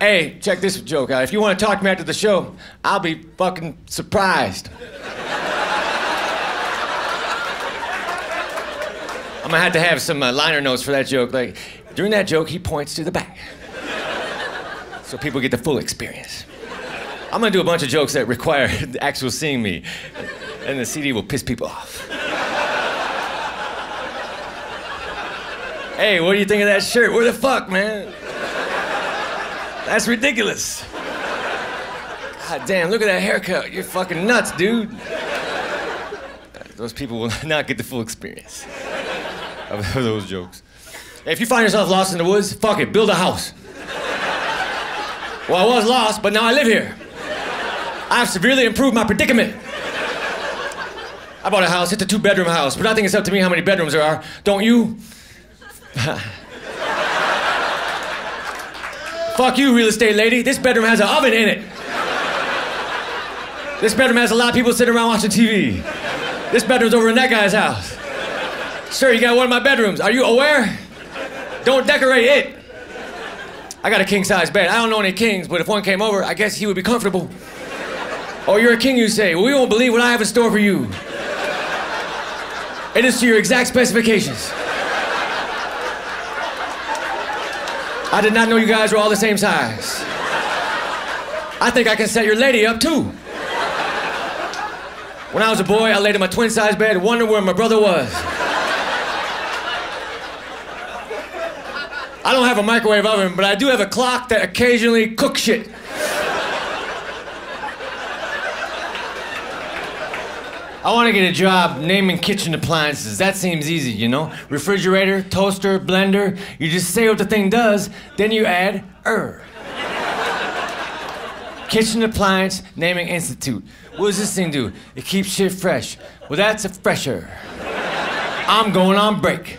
Hey, check this joke out. If you want to talk to me after the show, I'll be fucking surprised. I'm gonna have to have some liner notes for that joke. Like, during that joke, he points to the back. So people get the full experience. I'm gonna do a bunch of jokes that require the actual seeing me. And the CD will piss people off. Hey, what do you think of that shirt? Where the fuck, man? That's ridiculous. God damn, look at that haircut. You're fucking nuts, dude. Those people will not get the full experience of those jokes. If you find yourself lost in the woods, fuck it, build a house. Well, I was lost, but now I live here. I've severely improved my predicament. I bought a house, it's a 2-bedroom house, but I think it's up to me how many bedrooms there are. Don't you? Fuck you, real estate lady. This bedroom has an oven in it. This bedroom has a lot of people sitting around watching TV. This bedroom's over in that guy's house. Sir, you got one of my bedrooms. Are you aware? Don't decorate it. I got a king-size bed. I don't know any kings, but if one came over, I guess he would be comfortable. Oh, you're a king, you say. Well, you won't believe what I have in store for you. It is to your exact specifications. I did not know you guys were all the same size. I think I can set your lady up, too. When I was a boy, I laid in my twin-size bed and wondered where my brother was. I don't have a microwave oven, but I do have a clock that occasionally cooks shit. I want to get a job naming kitchen appliances. That seems easy, you know? Refrigerator, toaster, blender. You just say what the thing does, then you add "er." Kitchen Appliance Naming Institute. What does this thing do? It keeps shit fresh. Well, that's a fresher. I'm going on break.